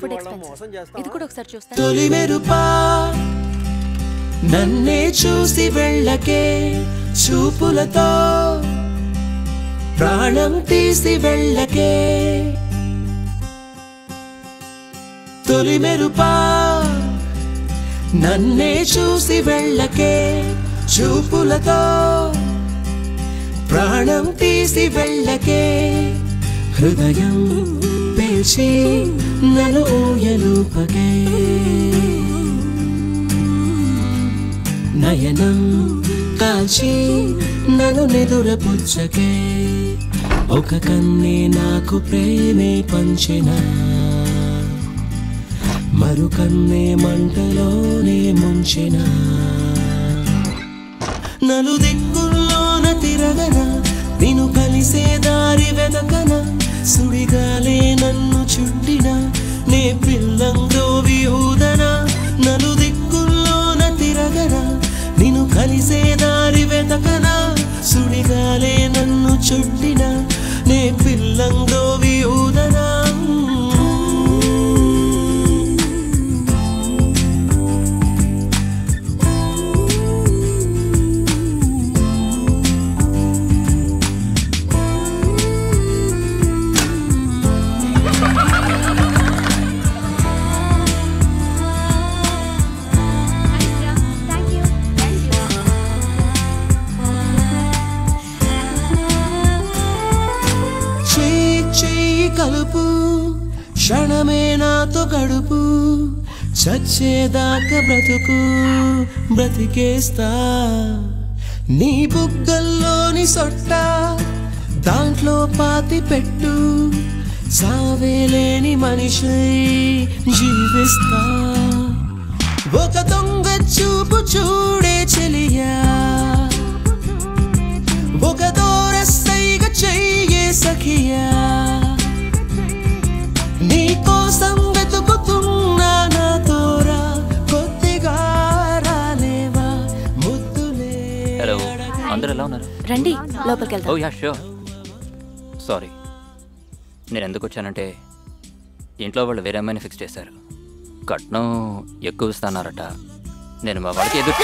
Food expenses ఇది కూడా ఒకసారి చూస్తా. తొలి మెరుపా నన్నే చూసి వెళ్ళకే చూపులతో ప్రాణం తీసి వెళ్ళకే తొలి మెరుపా నన్నే చూసి వెళ్ళకే చూపులతో ప్రాణం తీసి వెళ్ళకే హృదయం పేల్చి నన్ను ఊయలుపకే నయనం కాల్చి నన్ను నిదురపుచ్చకే ఒక కన్నే నాకు ప్రేమే పంచిన మరు కన్నే మంటలోనే ముంచిన నలు దిక్కుల్లోన తిరగనా నిన్ను కలిసే దారి వెదకనా సుడిగాలే నన్ను చుట్టినా నే పిల్లందో విహూదనా నలు దిక్కుల్లోన తిరగనా నిన్ను కలిసే దారి వెదకనా సుడిగాలే నన్ను చుట్టినా నే పిల్లందో విహూదనా కలుపు క్షణమే నాతో గడుపు చచ్చేదాకా బ్రతుకు బ్రతికేస్తా నీ బుగ్గల్లోని సొట్ట దాంట్లో పాతి పెట్టు సావేలేని మనిషి జీవిస్తా ఒక దొంగ చూపు చూడే చెలియా ఒక దూర సైగ చెయ్యే సఖియా నీ కోసం వెతుకుతున్నా నా తోరా కొద్దిగా రాలేవా ముద్దులే. హలో అందరూ ఎలా ఉన్నారు? రండి లోపలికి వెళ్దాం. ఓ యా ష్యూర్. సారీ నేను ఎందుకు వచ్చానంటే ఇంట్లో వాళ్ళు వేరే అమ్మాయిని ఫిక్స్ చేశారు. కట్నం ఎక్కువ ఇస్తానారట. నేను మా వాళ్ళకి ఎదురు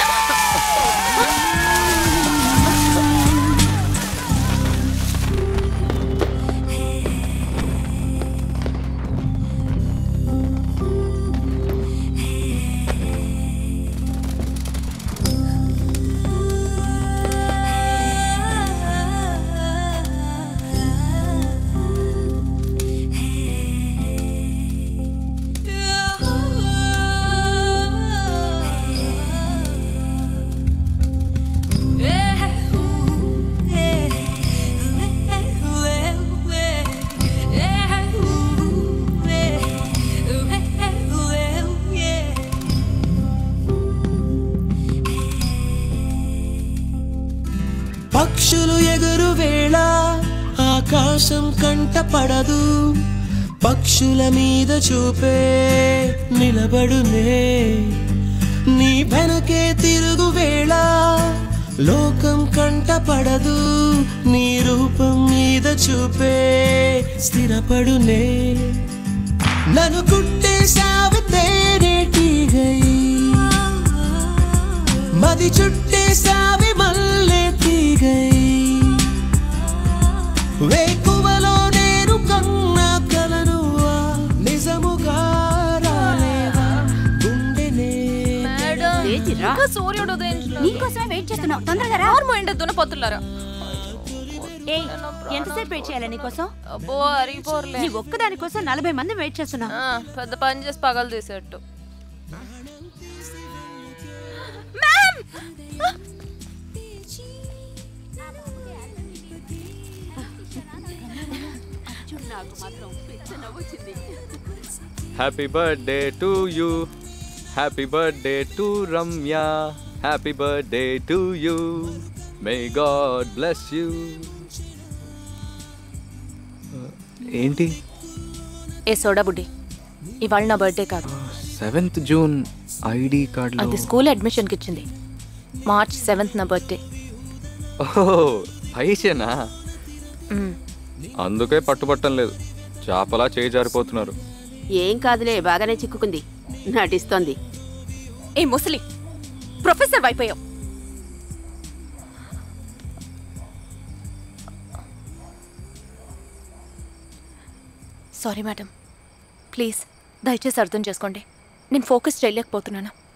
పక్షులు ఎగురు వేళ ఆకాశం కంటపడదు పక్షుల మీద చూపే నిలబడునే నీ వెనకే తిరుగు వేళ లోకం కంటపడదు నీ రూపం మీద చూపే స్థిరపడునే నన్ను కుట్టే సావితేనేటిగై మది చుట్టే సావి మల్లే వేకువలో నేను కన్న కలను నిజముగా రాలేవా గుండెనే సూర్యుడు నీకోసమే వెయిట్ చేస్తున్నావు తొందరగా రాండ్ దునపొత్తులారా ఎంతసేపు వెయిట్ చేయాలి నీకోసం నీ ఒక్కదానికోసం 40 మంది వెయిట్ చేస్తున్నా పెద్ద పని చేసి పగలు తీసేట్టు Happy birthday to you. Happy birthday to Ramya. Happy birthday to you. May God bless you. Auntie. Hey, soda buddy. Ival na birthday card. 7th June ID card lo. Adi school admission ki ichindi. March 7th na birthday. Oh, paishena. అందుకే పట్టుబట్టం లేదు. చేపలా చేయి జారిపోతున్నారు. ఏం కాదులే, బాగానే చిక్కుకుంది, నటిస్తోంది. ఏ ముసలి ప్రొఫెసర్ వైపోయావు. సారీ మేడం, ప్లీజ్ దయచేసి అర్థం చేసుకోండి, నేను ఫోకస్ చేయలేకపోతున్నాను.